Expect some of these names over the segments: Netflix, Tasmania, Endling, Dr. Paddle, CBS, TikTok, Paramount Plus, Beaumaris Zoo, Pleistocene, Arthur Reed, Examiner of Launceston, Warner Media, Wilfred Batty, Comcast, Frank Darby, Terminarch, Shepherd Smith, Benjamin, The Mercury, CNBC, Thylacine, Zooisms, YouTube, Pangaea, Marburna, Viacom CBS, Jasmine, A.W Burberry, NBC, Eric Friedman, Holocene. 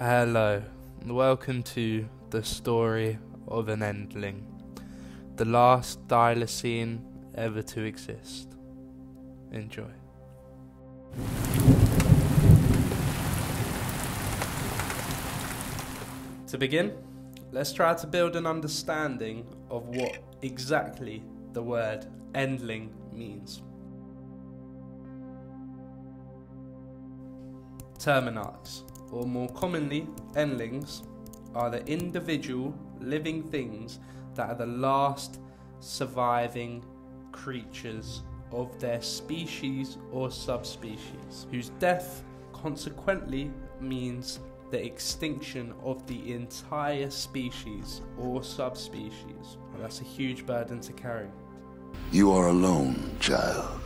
Hello, and welcome to The Story of an Endling, the last Thylacine ever to exist. Enjoy. To begin, let's try to build an understanding of what exactly the word Endling means. Terminarchs, or more commonly, Endlings, are the individual living things that are the last surviving creatures of their species or subspecies, whose death consequently means the extinction of the entire species or subspecies. And that's a huge burden to carry. You are alone, child.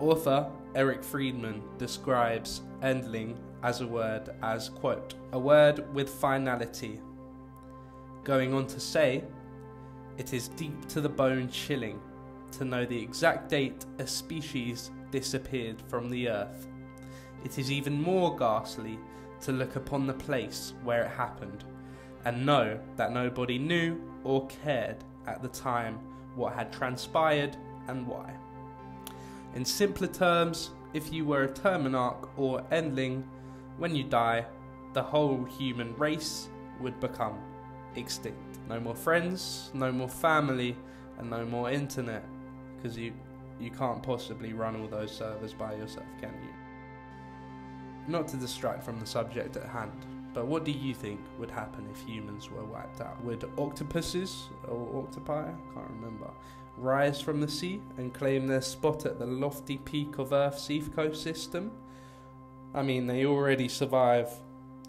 Author Eric Friedman describes Endling as a word as, quote, a word with finality, going on to say, it is deep to the bone chilling to know the exact date a species disappeared from the earth. It is even more ghastly to look upon the place where it happened and know that nobody knew or cared at the time what had transpired and why. In simpler terms, if you were a Terminarch or Endling, when you die, the whole human race would become extinct. No more friends, no more family, and no more internet, because you can't possibly run all those servers by yourself, can you? Not to distract from the subject at hand, but what do you think would happen if humans were wiped out? Would octopuses, or octopi, I can't remember, rise from the sea and claim their spot at the lofty peak of Earth's ecosystem? I mean, they already survive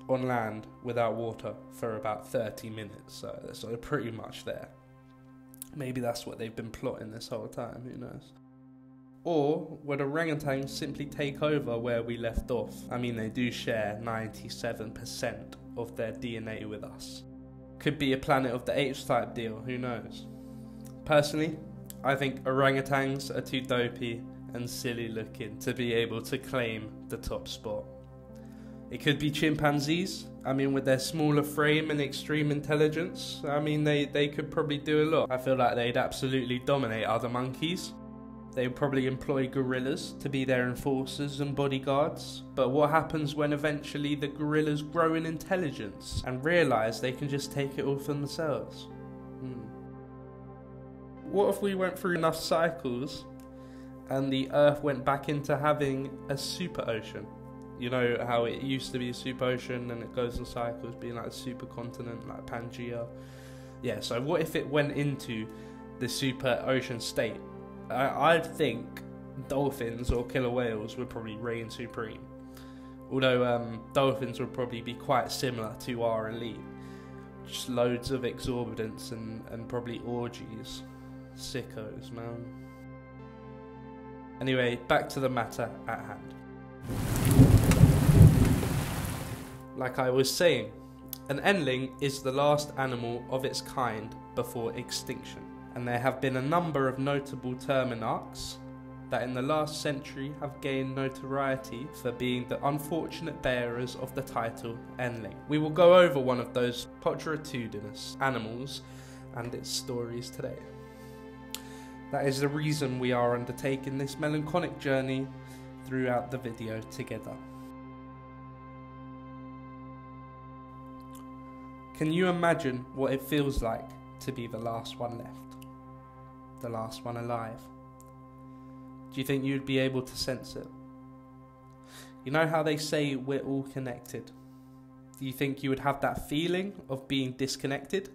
on land without water for about 30 minutes, so they're sort of pretty much there. Maybe that's what they've been plotting this whole time, who knows? Or would orangutans simply take over where we left off? I mean, they do share 97% of their DNA with us. Could be a Planet of the Apes type deal, who knows? Personally, I think orangutans are too dopey and silly looking to be able to claim the top spot. It could be chimpanzees. I mean, with their smaller frame and extreme intelligence, I mean, they could probably do a lot. I feel like they'd absolutely dominate other monkeys. They would probably employ gorillas to be their enforcers and bodyguards. But what happens when eventually the gorillas grow in intelligence and realise they can just take it all for themselves? What if we went through enough cycles and the Earth went back into having a super ocean? You know how it used to be a super ocean and it goes in cycles, being like a super continent, like Pangaea. Yeah, so what if it went into the super ocean state? I think dolphins or killer whales would probably reign supreme. Although dolphins would probably be quite similar to our elite. Just loads of exorbitance and probably orgies. Sickos, man. Anyway, back to the matter at hand. Like I was saying, an Endling is the last animal of its kind before extinction, and there have been a number of notable Terminarchs that in the last century have gained notoriety for being the unfortunate bearers of the title Endling. We will go over one of those pterodactylous animals and its stories today. That is the reason we are undertaking this melancholic journey throughout the video together. Can you imagine what it feels like to be the last one left? The last one alive? Do you think you'd be able to sense it? You know how they say we're all connected? Do you think you would have that feeling of being disconnected?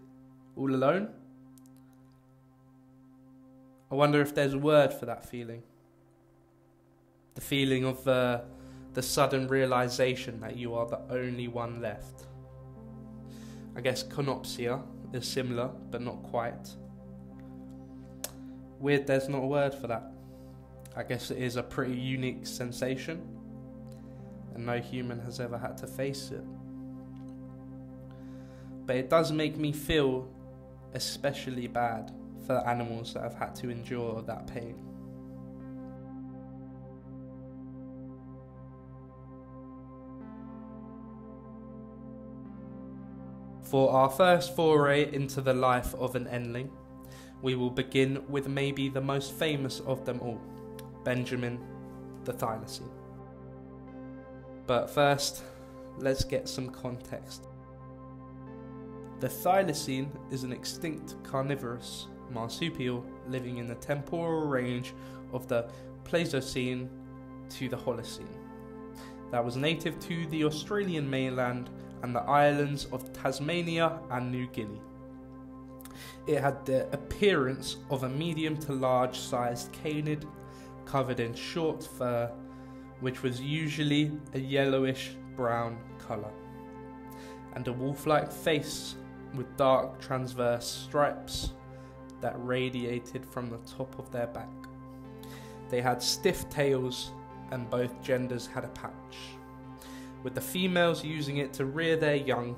All alone? I wonder if there's a word for that feeling. The feeling of the sudden realization that you are the only one left. I guess conopsia is similar, but not quite. Weird there's not a word for that. I guess it is a pretty unique sensation, and no human has ever had to face it. But it does make me feel especially bad for the animals that have had to endure that pain. For our first foray into the life of an Endling, we will begin with maybe the most famous of them all, Benjamin the Thylacine. But first, let's get some context. The Thylacine is an extinct carnivorous marsupial living in the temporal range of the Pleistocene to the Holocene that was native to the Australian mainland and the islands of Tasmania and New Guinea. It had the appearance of a medium to large sized canid covered in short fur, which was usually a yellowish brown colour, and a wolf-like face with dark transverse stripes that radiated from the top of their back. They had stiff tails and both genders had a patch, with the females using it to rear their young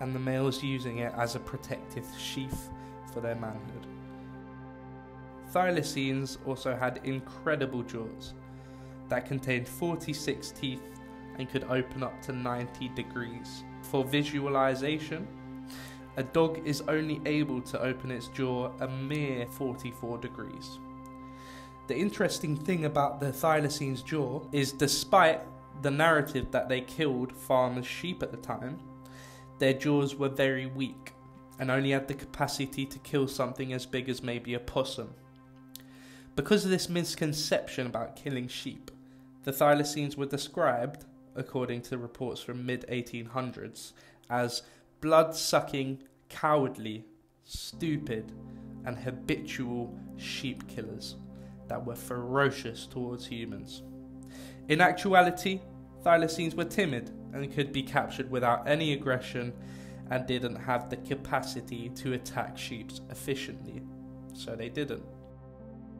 and the males using it as a protective sheath for their manhood. Thylacines also had incredible jaws that contained 46 teeth and could open up to 90 degrees. For visualization, a dog is only able to open its jaw a mere 44 degrees. The interesting thing about the Thylacine's jaw is, despite the narrative that they killed farmers' sheep at the time, their jaws were very weak and only had the capacity to kill something as big as maybe a possum. Because of this misconception about killing sheep, the Thylacines were described, according to reports from mid-1800s, as blood-sucking, cowardly, stupid and habitual sheep killers that were ferocious towards humans. In actuality, Thylacines were timid and could be captured without any aggression and didn't have the capacity to attack sheep efficiently, so they didn't.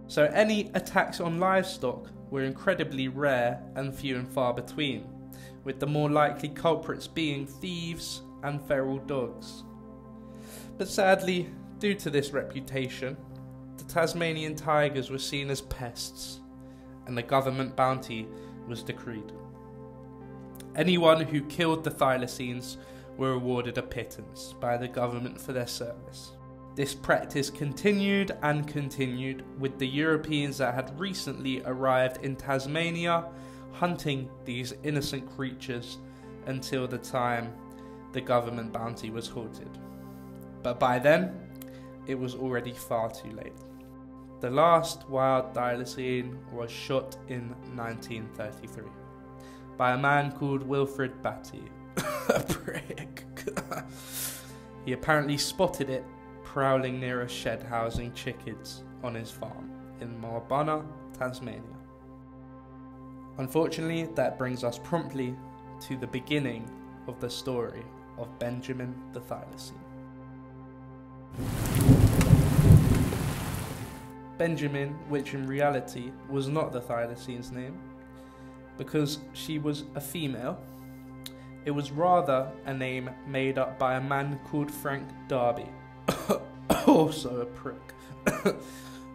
So any attacks on livestock were incredibly rare and few and far between, with the more likely culprits being thieves and feral dogs. But sadly, due to this reputation, the Tasmanian tigers were seen as pests, and the government bounty was decreed. Anyone who killed the Thylacines were awarded a pittance by the government for their service. This practice continued and continued, with the Europeans that had recently arrived in Tasmania hunting these innocent creatures until the time the government bounty was halted. But by then, it was already far too late. The last wild Thylacine was shot in 1933 by a man called Wilfred Batty. A prick. He apparently spotted it prowling near a shed housing chickens on his farm in Marburna, Tasmania. Unfortunately, that brings us promptly to the beginning of the story of Benjamin the Thylacine. Benjamin, which in reality was not the Thylacine's name, because she was a female. It was rather a name made up by a man called Frank Darby, also a prick,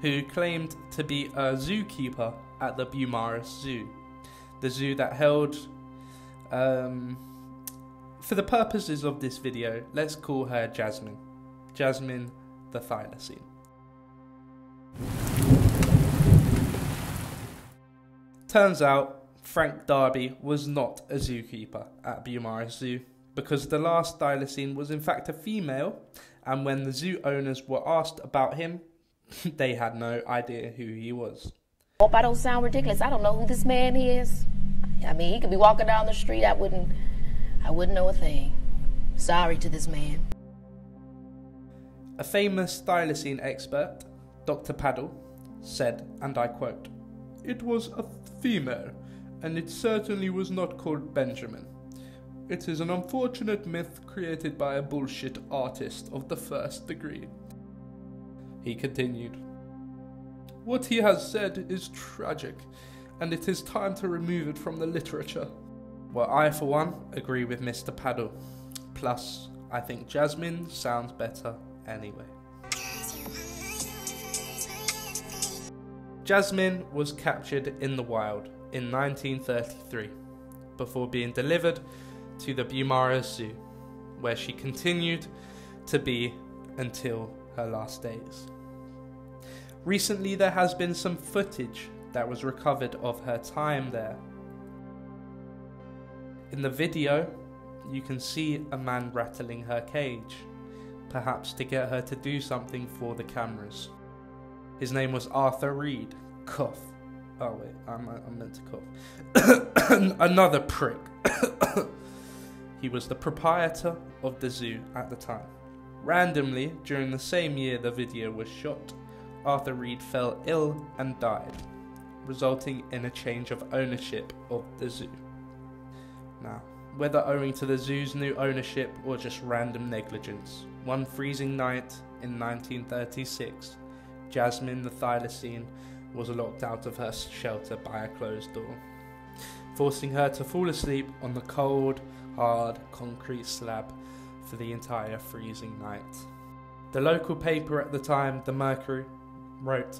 who claimed to be a zookeeper at the Beaumaris Zoo, the zoo that held, for the purposes of this video, let's call her Jasmine, Jasmine the Thylacine. Turns out, Frank Darby was not a zookeeper at Beaumaris Zoo, because the last Thylacine was in fact a female, and when the zoo owners were asked about him, they had no idea who he was. Hope I don't sound ridiculous. I don't know who this man is. I mean, he could be walking down the street. I wouldn't know a thing. Sorry to this man. A famous Thylacine expert, Dr. Paddle, said, and I quote, "It was a female, and it certainly was not called Benjamin. It is an unfortunate myth created by a bullshit artist of the first degree." He continued, "What he has said is tragic, and it is time to remove it from the literature." Well, I, for one, agree with Mr. Paddle. Plus, I think Jasmine sounds better anyway. Jasmine was captured in the wild in 1933 before being delivered to the Beaumaris Zoo, where she continued to be until her last days. Recently, there has been some footage that was recovered of her time there. In the video, you can see a man rattling her cage, perhaps to get her to do something for the cameras. His name was Arthur Reed. Cough. Oh wait, I'm meant to cough. Another prick. He was the proprietor of the zoo at the time. Randomly, during the same year the video was shot, Arthur Reed fell ill and died, resulting in a change of ownership of the zoo. Now, whether owing to the zoo's new ownership or just random negligence, one freezing night in 1936, Jasmine the Thylacine was locked out of her shelter by a closed door, forcing her to fall asleep on the cold, hard concrete slab for the entire freezing night. The local paper at the time, The Mercury, wrote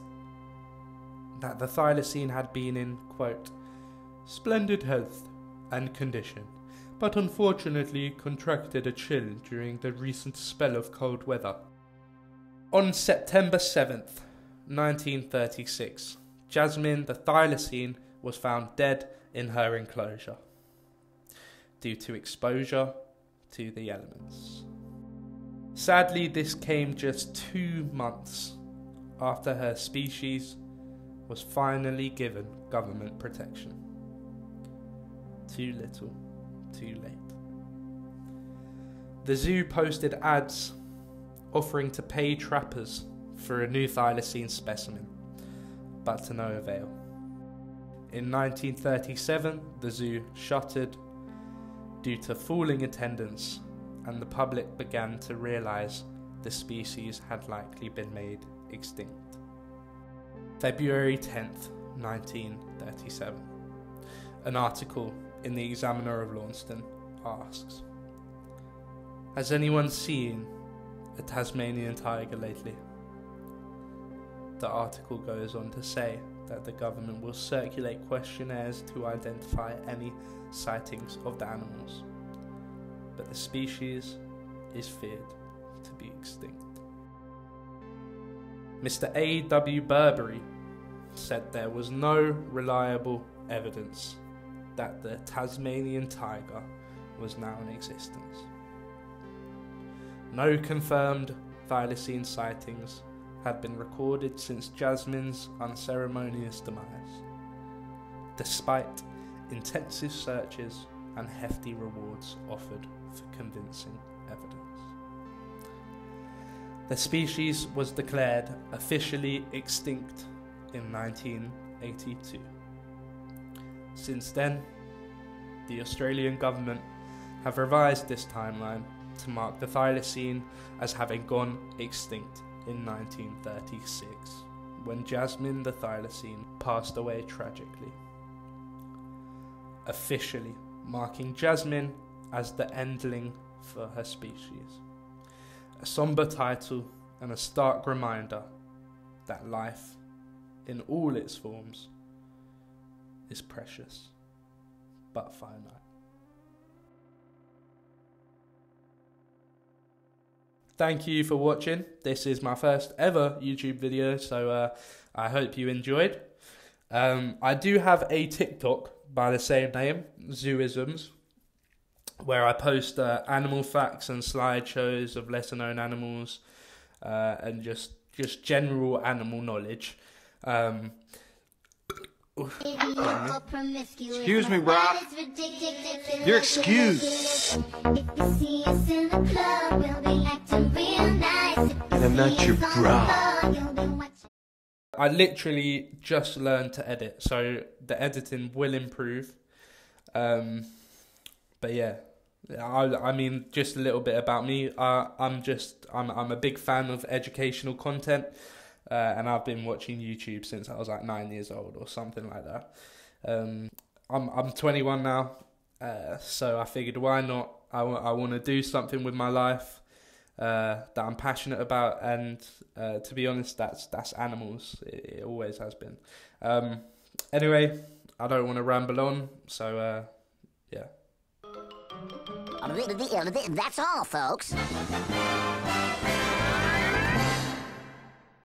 that the Thylacine had been in, quote, splendid health and condition, but unfortunately contracted a chill during the recent spell of cold weather. On September 7th, 1936, Jasmine the Thylacine was found dead in her enclosure due to exposure to the elements. Sadly, this came just 2 months after her species was finally given government protection. Too little, too late. The zoo posted ads offering to pay trappers for a new thylacine specimen, but to no avail. In 1937, the zoo shuttered due to falling attendance, and the public began to realise the species had likely been made extinct. February 10th, 1937. An article in the Examiner of Launceston asks, has anyone seen a Tasmanian tiger lately? The article goes on to say that the government will circulate questionnaires to identify any sightings of the animals, but the species is feared to be extinct. Mr. A.W. Burberry said there was no reliable evidence that the Tasmanian tiger was now in existence. No confirmed thylacine sightings had been recorded since Jasmine's unceremonious demise, despite intensive searches and hefty rewards offered for convincing evidence. The species was declared officially extinct in 1982. Since then, the Australian government have revised this timeline to mark the thylacine as having gone extinct in 1936, when Jasmine the Thylacine passed away tragically, officially marking Jasmine as the Endling for her species. A sombre title and a stark reminder that life, in all its forms, is precious but finite. Thank you for watching. This is my first ever YouTube video, so I hope you enjoyed. I do have a TikTok by the same name, Zooisms, where I post animal facts and slideshows of lesser-known animals and just general animal knowledge. Excuse me, bro. You're excused. And I'm not your bro. I literally just learned to edit, so the editing will improve. But yeah, I mean, just a little bit about me. I'm a big fan of educational content, and I've been watching YouTube since I was like 9 years old or something like that. I'm 21 now, so I figured, why not? I want to do something with my life that I'm passionate about, and to be honest, that's animals. It always has been. Anyway, I don't want to ramble on, so yeah. That's all, folks.